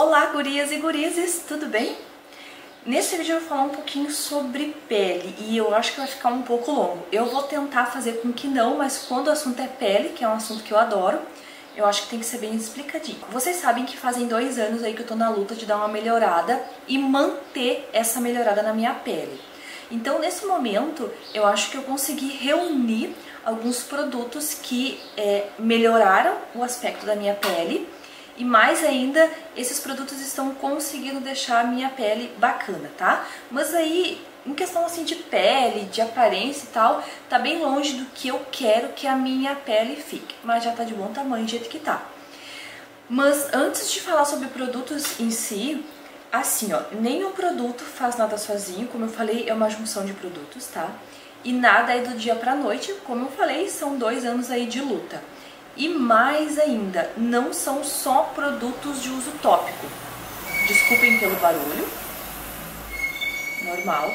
Olá, gurias e gurizes, tudo bem? Nesse vídeo eu vou falar um pouquinho sobre pele e eu acho que vai ficar um pouco longo. Eu vou tentar fazer com que não, mas quando o assunto é pele, que é um assunto que eu adoro, eu acho que tem que ser bem explicadinho. Vocês sabem que fazem 2 anos aí que eu tô na luta de dar uma melhorada e manter essa melhorada na minha pele. Então, nesse momento, eu acho que eu consegui reunir alguns produtos que melhoraram o aspecto da minha pele. E mais ainda, esses produtos estão conseguindo deixar a minha pele bacana, tá? Mas aí, em questão assim de pele, de aparência e tal, tá bem longe do que eu quero que a minha pele fique. Mas já tá de bom tamanho do jeito que tá. Mas antes de falar sobre produtos em si, assim ó, nenhum produto faz nada sozinho, como eu falei, é uma junção de produtos, tá? E nada é do dia pra noite, como eu falei, são 2 anos aí de luta. E mais ainda, não são só produtos de uso tópico. Desculpem pelo barulho. Normal.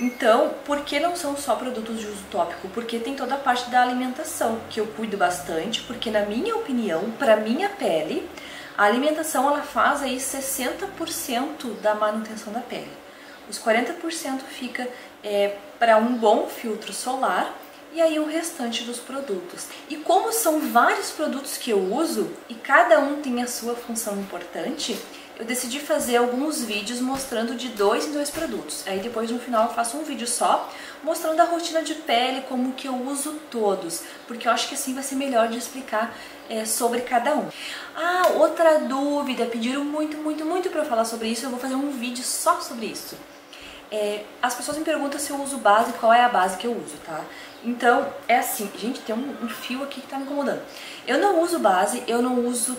Então, por que não são só produtos de uso tópico? Porque tem toda a parte da alimentação, que eu cuido bastante, porque na minha opinião, para minha pele, a alimentação ela faz aí 60% da manutenção da pele. Os 40% fica para um bom filtro solar. E aí o restante dos produtos. E como são vários produtos que eu uso, e cada um tem a sua função importante, eu decidi fazer alguns vídeos mostrando de 2 em 2 produtos. Aí depois no final eu faço um vídeo só, mostrando a rotina de pele, como que eu uso todos. Porque eu acho que assim vai ser melhor de explicar sobre cada um. Ah, outra dúvida, pediram muito pra eu falar sobre isso, eu vou fazer um vídeo só sobre isso. As pessoas me perguntam se eu uso base, qual é a base que eu uso, tá? Então, é assim, gente, tem um fio aqui que tá me incomodando. Eu não uso base, eu não uso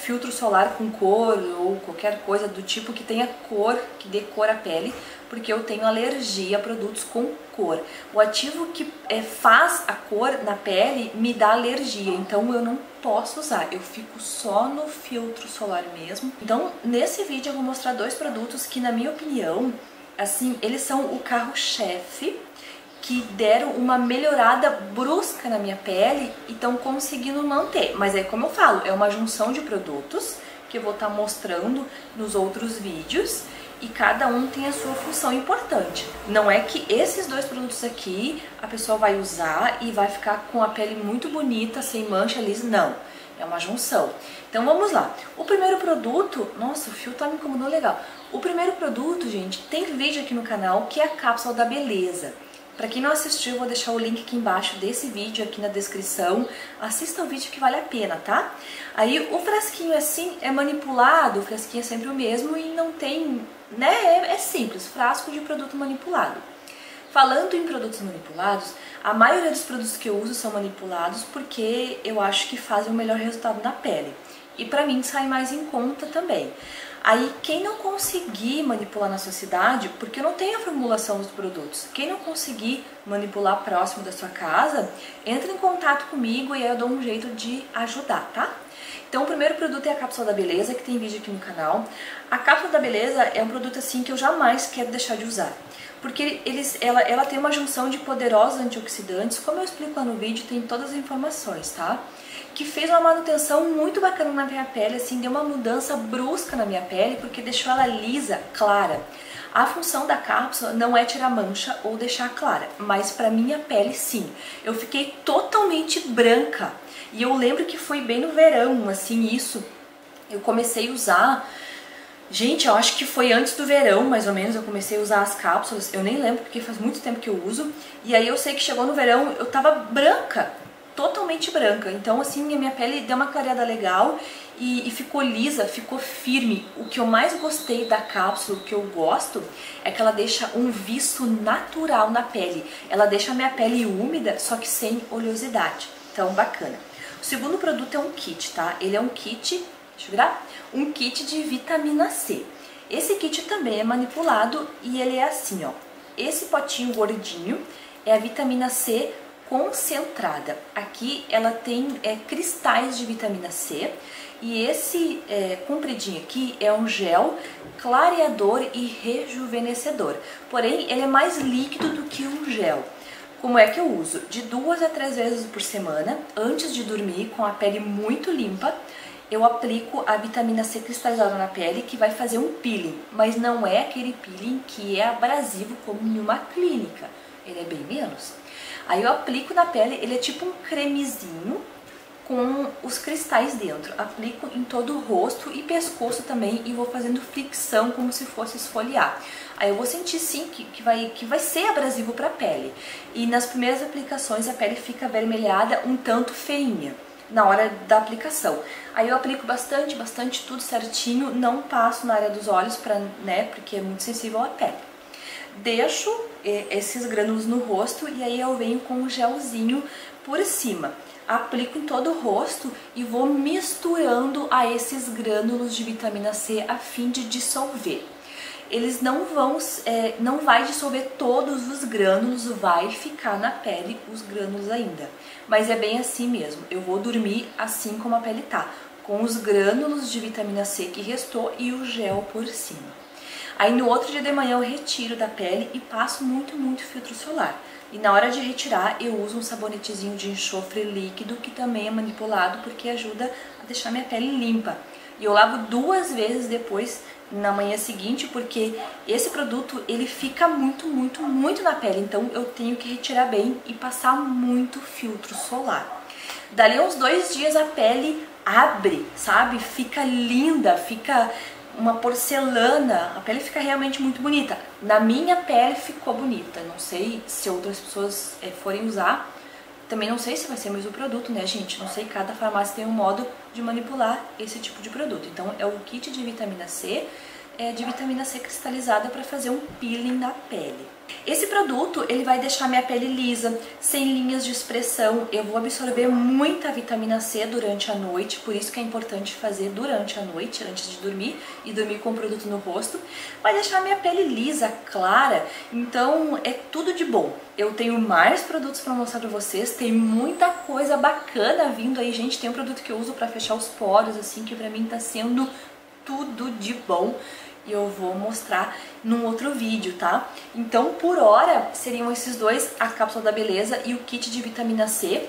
filtro solar com cor ou qualquer coisa do tipo que tenha cor, que dê cor à pele, porque eu tenho alergia a produtos com cor. O ativo que faz a cor na pele me dá alergia, então eu não posso usar, eu fico só no filtro solar mesmo. Então, nesse vídeo eu vou mostrar 2 produtos que, na minha opinião, assim, eles são o carro-chefe, que deram uma melhorada brusca na minha pele e estão conseguindo manter. Mas é como eu falo, é uma junção de produtos que eu vou estar mostrando nos outros vídeos e cada um tem a sua função importante. Não é que esses 2 produtos aqui a pessoa vai usar e vai ficar com a pele muito bonita, sem mancha, lisa, não. É uma junção. Então vamos lá. O primeiro produto... Nossa, o fio tá me incomodando legal. O primeiro produto, gente, tem vídeo aqui no canal que é a cápsula da beleza. Pra quem não assistiu, eu vou deixar o link aqui embaixo desse vídeo, aqui na descrição. Assista o vídeo que vale a pena, tá? Aí o frasquinho assim é manipulado, o frasquinho é sempre o mesmo e não tem... né? É simples, frasco de produto manipulado. Falando em produtos manipulados, a maioria dos produtos que eu uso são manipulados porque eu acho que fazem o melhor resultado na pele. E pra mim sai mais em conta também. Aí quem não conseguir manipular na sua cidade, porque eu não tenho a formulação dos produtos, quem não conseguir manipular próximo da sua casa, entra em contato comigo e aí eu dou um jeito de ajudar, tá? Então o primeiro produto é a cápsula da beleza, que tem vídeo aqui no canal. A cápsula da beleza é um produto assim que eu jamais quero deixar de usar, porque ela tem uma junção de poderosos antioxidantes, como eu explico lá no vídeo, tem todas as informações, tá? Que fez uma manutenção muito bacana na minha pele, assim, deu uma mudança brusca na minha pele, porque deixou ela lisa, clara. A função da cápsula não é tirar mancha ou deixar clara, mas pra minha pele sim. Eu fiquei totalmente branca, e eu lembro que foi bem no verão, assim, isso. Eu comecei a usar, gente, eu acho que foi antes do verão, mais ou menos, eu comecei a usar as cápsulas, eu nem lembro, porque faz muito tempo que eu uso, e aí eu sei que chegou no verão, eu tava branca, totalmente branca, então assim a minha pele deu uma clareada legal e ficou lisa, ficou firme. O que eu mais gostei da cápsula, o que eu gosto, é que ela deixa um viço natural na pele, ela deixa a minha pele úmida, só que sem oleosidade, então bacana. O segundo produto é um kit, tá? Ele é um kit, deixa eu virar, um kit de vitamina C. Esse kit também é manipulado e ele é assim, ó, esse potinho gordinho é a vitamina C concentrada. Aqui ela tem cristais de vitamina C e esse compridinho aqui é um gel clareador e rejuvenescedor, porém ele é mais líquido do que um gel. Como é que eu uso? De 2 a 3 vezes por semana, antes de dormir, com a pele muito limpa eu aplico a vitamina C cristalizada na pele, que vai fazer um peeling, mas não é aquele peeling que é abrasivo como em uma clínica, ele é bem menos. Aí eu aplico na pele, ele é tipo um cremezinho com os cristais dentro, aplico em todo o rosto e pescoço também e vou fazendo fricção como se fosse esfoliar. Aí eu vou sentir sim que vai ser abrasivo para a pele, e nas primeiras aplicações a pele fica avermelhada, um tanto feinha na hora da aplicação. Aí eu aplico bastante, tudo certinho, não passo na área dos olhos, porque é muito sensível à pele. Deixo esses grânulos no rosto e aí eu venho com um gelzinho por cima. Aplico em todo o rosto e vou misturando a esses grânulos de vitamina C a fim de dissolver. Eles não vai dissolver todos os grânulos, vai ficar na pele os grânulos ainda. Mas é bem assim mesmo, eu vou dormir assim como a pele tá, com os grânulos de vitamina C que restou e o gel por cima. Aí no outro dia de manhã eu retiro da pele e passo muito filtro solar. E na hora de retirar eu uso um sabonetezinho de enxofre líquido, que também é manipulado porque ajuda a deixar minha pele limpa. E eu lavo 2 vezes depois, na manhã seguinte, porque esse produto ele fica muito na pele, então eu tenho que retirar bem e passar muito filtro solar. Dali uns 2 dias a pele abre, sabe? Fica linda, fica uma porcelana, a pele fica realmente muito bonita. Na minha pele ficou bonita, não sei se outras pessoas forem usar, também não sei se vai ser o mesmo produto, né, gente? Não sei, cada farmácia tem um modo de manipular esse tipo de produto. Então é o kit de vitamina C cristalizada para fazer um peeling na pele. Esse produto, ele vai deixar minha pele lisa, sem linhas de expressão. Eu vou absorver muita vitamina C durante a noite, por isso que é importante fazer durante a noite, antes de dormir, e dormir com o produto no rosto. Vai deixar minha pele lisa, clara, então é tudo de bom. Eu tenho mais produtos para mostrar para vocês, tem muita coisa bacana vindo aí, gente. Tem um produto que eu uso para fechar os poros, assim, que pra mim tá sendo tudo de bom, e eu vou mostrar num outro vídeo, tá? Então, por hora, seriam esses dois, a cápsula da beleza e o kit de vitamina C.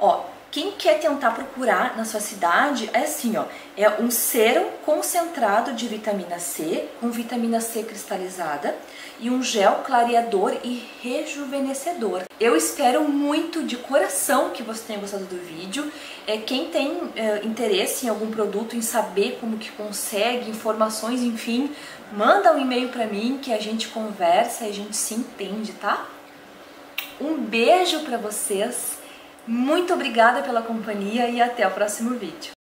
Ó, quem quer tentar procurar na sua cidade, é assim, ó, é um sérum concentrado de vitamina C, com vitamina C cristalizada, e um gel clareador e rejuvenescedor. Eu espero muito, de coração, que você tenha gostado do vídeo. Quem tem interesse em algum produto, em saber como que consegue, informações, enfim, manda um e-mail pra mim que a gente conversa e a gente se entende, tá? Um beijo pra vocês. Muito obrigada pela companhia e até o próximo vídeo.